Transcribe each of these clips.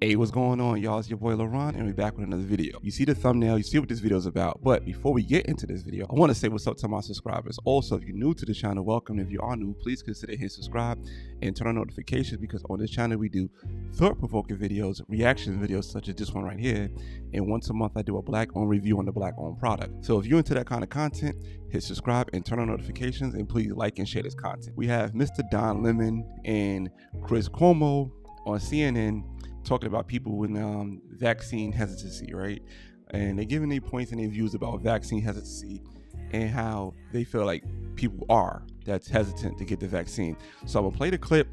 Hey, what's going on, y'all? It's your boy LaRon, and we're back with another video. You see the thumbnail, you see what this video is about, but before we get into this video, I want to say what's up to my subscribers. Also, if you're new to the channel, welcome. If you are new, please consider hitting subscribe and turn on notifications, because on this channel we do thought-provoking videos, reaction videos such as this one right here, and once a month I do a black-owned review on the black-owned product. So if you're into that kind of content, hit subscribe and turn on notifications, and please like and share this content. We have Mr. Don Lemon and Chris Cuomo on CNN talking about people with vaccine hesitancy, right? And they're giving their points and their views about vaccine hesitancy and how they feel like people are that's hesitant to get the vaccine. So I'm gonna play the clip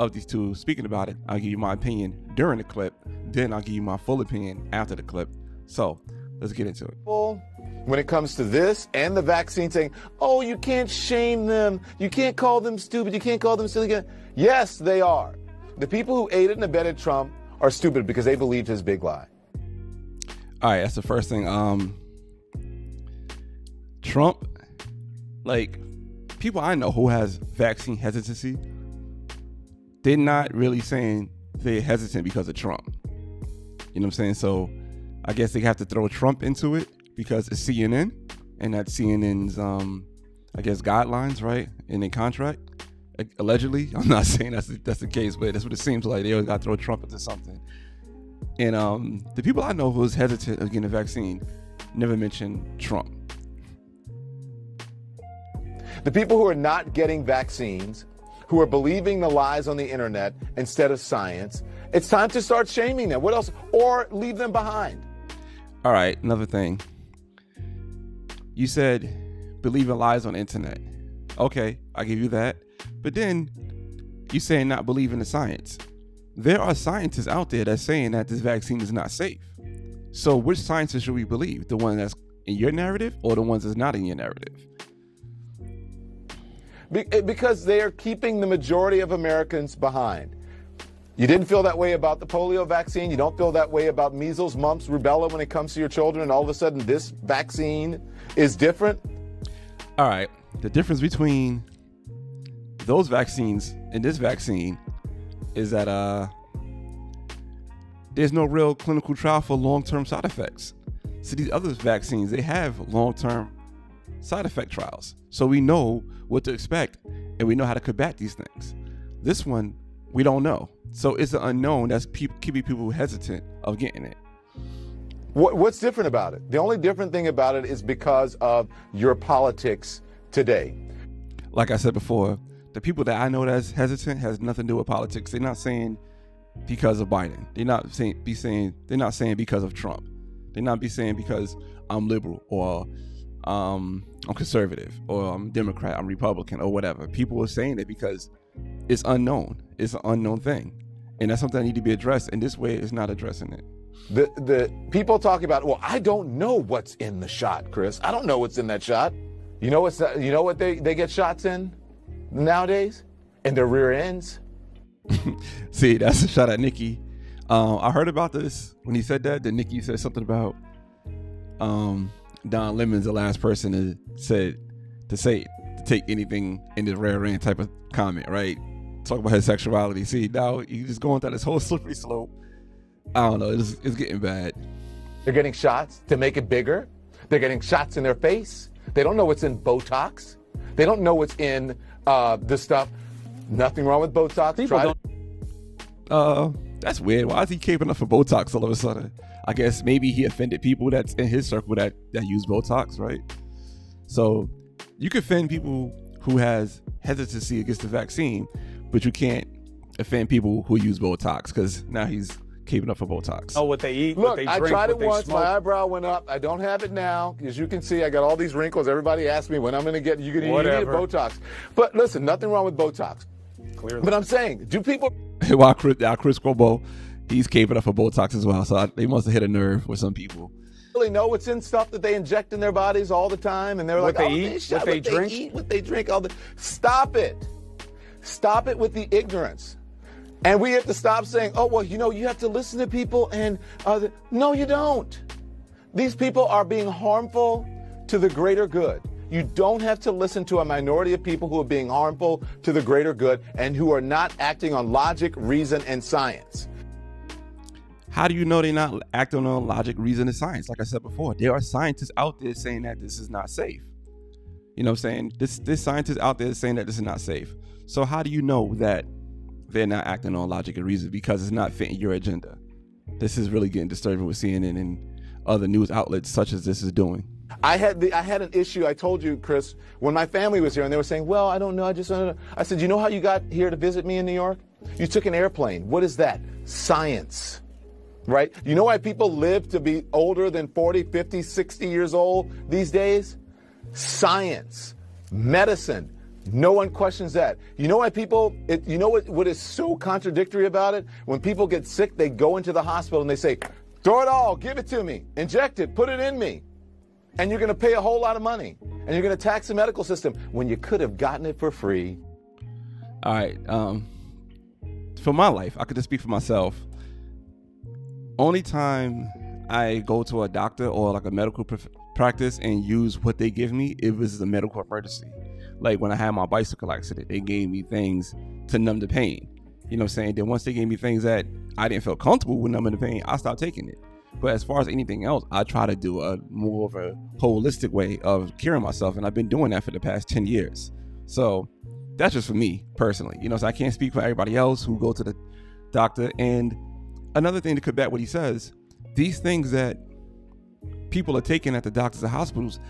of these two speaking about it. I'll give you my opinion during the clip, then I'll give you my full opinion after the clip. So let's get into it. Well, when it comes to this and the vaccine, saying, oh, you can't shame them, you can't call them stupid, you can't call them silly. Yes, they are. The people who aided and abetted Trump are stupid because they believed his big lie. All right, that's the first thing. Trump, like, people I know who has vaccine hesitancy, they're not really saying they're hesitant because of Trump. You know what I'm saying? So I guess they have to throw Trump into it because it's CNN, and that's CNN's, I guess, guidelines, right, in their contract. Allegedly, I'm not saying that's the case, but that's what it seems like. They always got to throw Trump into something. And the people I know who was hesitant of getting a vaccine never mentioned Trump. The people who are not getting vaccines, who are believing the lies on the internet instead of science, it's time to start shaming them. What else? Or leave them behind. All right, another thing. You said believe in lies on the internet. Okay, I give you that. But then you're saying not believe in the science. There are scientists out there that's saying that this vaccine is not safe. So which scientists should we believe? The one that's in your narrative or the ones that's not in your narrative? Because they are keeping the majority of Americans behind. You didn't feel that way about the polio vaccine. You don't feel that way about measles, mumps, rubella when it comes to your children. And all of a sudden this vaccine is different. All right. The difference between those vaccines and this vaccine is that there's no real clinical trial for long-term side effects. So these other vaccines, they have long-term side effect trials. So we know what to expect and we know how to combat these things. This one, we don't know. So it's an unknown that's keeping people hesitant of getting it. What's different about it? The only different thing about it is because of your politics today. Like I said before, the people that I know that's hesitant has nothing to do with politics. They're not saying because of Biden. They're not saying, they're not saying because of Trump. They're not saying because I'm liberal or I'm conservative or I'm Democrat, I'm Republican or whatever. People are saying it because it's unknown. It's an unknown thing. And that's something that needs to be addressed. And this way it's not addressing it. The people talk about, well, I don't know what's in the shot, Chris. I don't know what's in that shot. You know what's, you know what they get shots in nowadays? In their rear ends. See, that's a shot at Nicki. I heard about this when he said that Nicki said something about Don Lemon's the last person that said to take anything in the rear end type of comment, right? Talk about his sexuality. See, now he's just going down this whole slippery slope. I don't know, it's getting bad. They're getting shots to make it bigger. They're getting shots in their face. They don't know what's in Botox. They don't know what's in the stuff. Nothing wrong with Botox. That's weird. Why is he caping up for Botox all of a sudden? I guess maybe he offended people that's in his circle that use Botox, right? So you can offend people who has hesitancy against the vaccine, but you can't offend people who use Botox, because now he's keeping up for Botox. Oh, what they eat, look, what they drink, I tried it once, smoke. My eyebrow went up. I don't have it now. As you can see, I got all these wrinkles. Everybody asked me when I'm going to get, you can eat Botox. But listen, nothing wrong with Botox. Clearly. But I'm saying, do people... While Chris Cuomo, he's keeping up for Botox as well, so they must have hit a nerve with some people. Really know what's in stuff that they inject in their bodies all the time, and they're what like, what they eat, what they drink, all the... Stop it. Stop it with the ignorance. And we have to stop saying, oh, well, you know, you have to listen to people and no, you don't. These people are being harmful to the greater good. You don't have to listen to a minority of people who are being harmful to the greater good and who are not acting on logic, reason, and science. How do you know they're not acting on logic, reason, and science? Like I said before, there are scientists out there saying that this is not safe. You know what I'm saying? This scientist out there saying that this is not safe. So how do you know that they're not acting on logic and reason because it's not fitting your agenda? This is really getting disturbing with CNN and other news outlets such as this is doing. I had an issue. I told you, Chris, when my family was here and they were saying, well, I don't know. I said, you know how you got here to visit me in New York? You took an airplane. What is that? Science. Right? You know why people live to be older than 40, 50, 60 years old these days? Science, medicine. No one questions that. You know why people, you know what is so contradictory about it? When people get sick, they go into the hospital and they say, throw it all, give it to me, inject it, put it in me. And you're going to pay a whole lot of money. And you're going to tax the medical system when you could have gotten it for free. All right. For my life, I could just speak for myself. Only time I go to a doctor or like a medical practice and use what they give me, if it's a medical emergency. Like when I had my bicycle accident, they gave me things to numb the pain. You know what I'm saying? Then once they gave me things that I didn't feel comfortable with numbing the pain, I stopped taking it. But as far as anything else, I try to do a more of a holistic way of curing myself. And I've been doing that for the past 10 years. So that's just for me personally. You know, so I can't speak for everybody else who go to the doctor. And another thing to combat what he says, these things that people are taking at the doctors and hospitals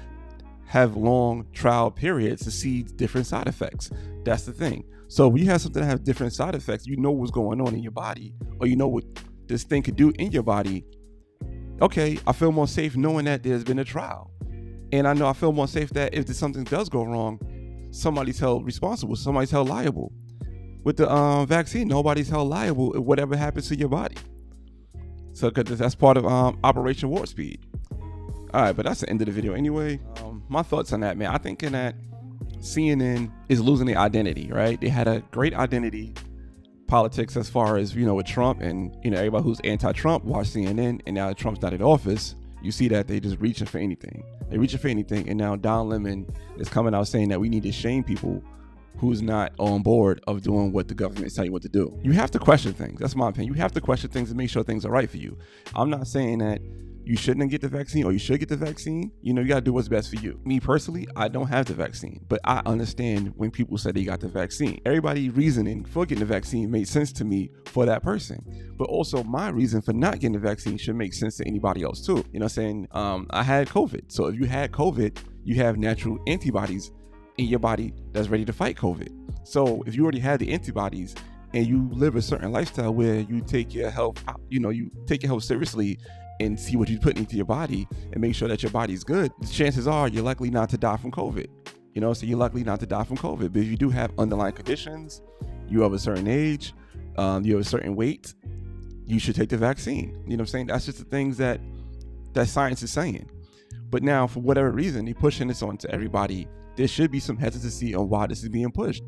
have long trial periods to see different side effects. That's the thing. So when you have something that has different side effects, you know what's going on in your body, or you know what this thing could do in your body. Okay, I feel more safe knowing that there's been a trial. And I know I feel more safe that if something does go wrong, somebody's held responsible, somebody's held liable. With the vaccine, nobody's held liable if whatever happens to your body. So that's part of Operation Warp Speed. All right, but that's the end of the video anyway. My thoughts on that, man. I think that CNN is losing their identity, right? They had a great identity. Politics, as far as, you know, with Trump, and, you know, everybody who's anti-Trump watched CNN, and now Trump's not in office, you see that they just reaching for anything. They're reaching for anything. And now Don Lemon is coming out saying that we need to shame people who's not on board of doing what the government is telling you what to do. You have to question things. That's my opinion. You have to question things and make sure things are right for you. I'm not saying that you shouldn't get the vaccine or you should get the vaccine. You know, you got to do what's best for you. Me personally, I don't have the vaccine, but I understand when people say they got the vaccine. Everybody's reasoning for getting the vaccine made sense to me for that person. But also my reason for not getting the vaccine should make sense to anybody else too. You know what I'm saying? I had COVID. So if you had COVID, you have natural antibodies in your body that's ready to fight COVID. So if you already had the antibodies and you live a certain lifestyle where you take your health, you know, you take your health seriously and see what you put into your body and make sure that your body's good, the chances are you're likely not to die from COVID. You know, so you're likely not to die from COVID. But if you do have underlying conditions, you have a certain age, you have a certain weight, you should take the vaccine. You know what I'm saying? That's just the things that science is saying. But now, for whatever reason, they're pushing this on to everybody. There should be some hesitancy on why this is being pushed.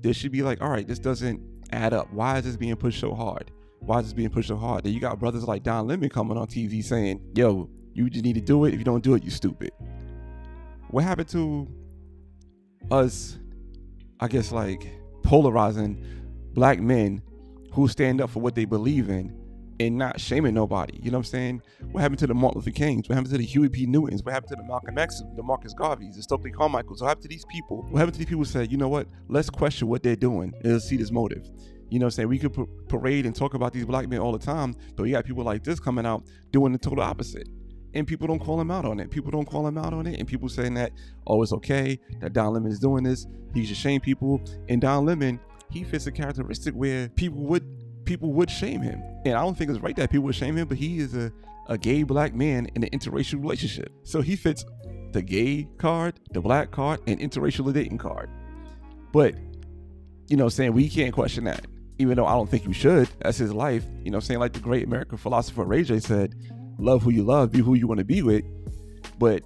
There should be like, all right, this doesn't add up. Why is this being pushed so hard? Why is this being pushed so hard? Then you got brothers like Don Lemon coming on TV saying, yo, you just need to do it. If you don't do it, you stupid. What happened to us, I guess, like polarizing black men who stand up for what they believe in and not shaming nobody? You know what I'm saying? What happened to the Martin Luther Kings? What happened to the Huey P. Newtons? What happened to the Malcolm X, the Marcus Garveys, the Stokely Carmichaels? What happened to these people? What happened to these people who said, you know what? Let's question what they're doing and let's see this motive. You know what I'm saying? We could parade and talk about these black men all the time, but you got people like this coming out doing the total opposite. And people don't call them out on it. People don't call them out on it. And people saying that, oh, it's okay that Don Lemon is doing this. He should shame people. And Don Lemon, he fits a characteristic where people would shame him. And I don't think it's right that people would shame him, but he is a gay black man in an interracial relationship. So he fits the gay card, the black card, and interracial dating card. But, you know what I'm saying, we can't question that. Even though I don't think you should, that's his life. You know what I'm saying? Like the great American philosopher Ray J said, love who you love, be who you want to be with. But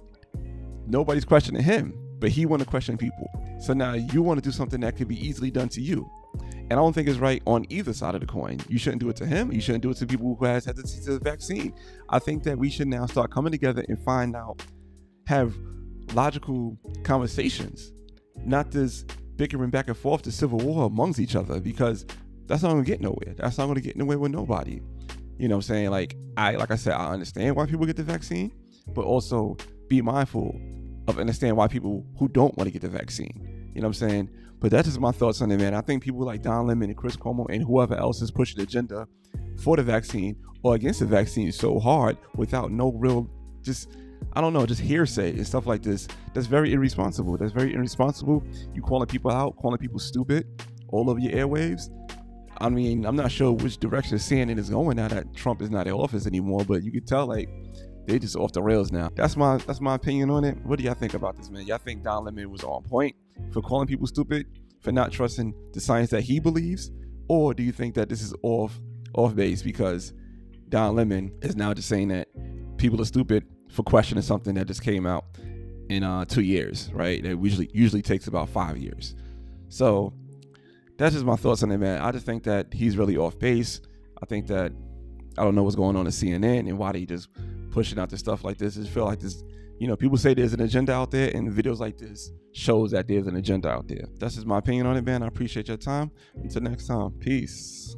nobody's questioning him, but he want to question people. So now you want to do something that could be easily done to you. And I don't think it's right on either side of the coin. You shouldn't do it to him. You shouldn't do it to people who has had to see the vaccine. I think that we should now start coming together and find out, have logical conversations, not this bickering back and forth to civil war amongst each other, because that's not going to get nowhere. That's not going to get nowhere with nobody. You know what I'm saying? Like I said, I understand why people get the vaccine, but also be mindful of understanding why people who don't want to get the vaccine. You know what I'm saying? But that's just my thoughts on it, man. I think people like Don Lemon and Chris Cuomo and whoever else is pushing the agenda for the vaccine or against the vaccine so hard without no real, just, I don't know, just hearsay and stuff like this. That's very irresponsible. That's very irresponsible. You calling people out, calling people stupid all over your airwaves. I mean, I'm not sure which direction CNN is going now that Trump is not in office anymore, but you could tell, like, they just off the rails now. That's my opinion on it. What do y'all think about this, man? Y'all think Don Lemon was on point for calling people stupid, for not trusting the science that he believes? Or do you think that this is off base because Don Lemon is now just saying that people are stupid for questioning something that just came out in 2 years, right? That usually takes about 5 years. So that's just my thoughts on it, man. I just think that he's really off base. I think that I don't know what's going on at CNN and why they just pushing out this stuff like this. It feel like this, you know, people say there's an agenda out there, and videos like this shows that there's an agenda out there. That's just my opinion on it, man. I appreciate your time. Until next time, peace.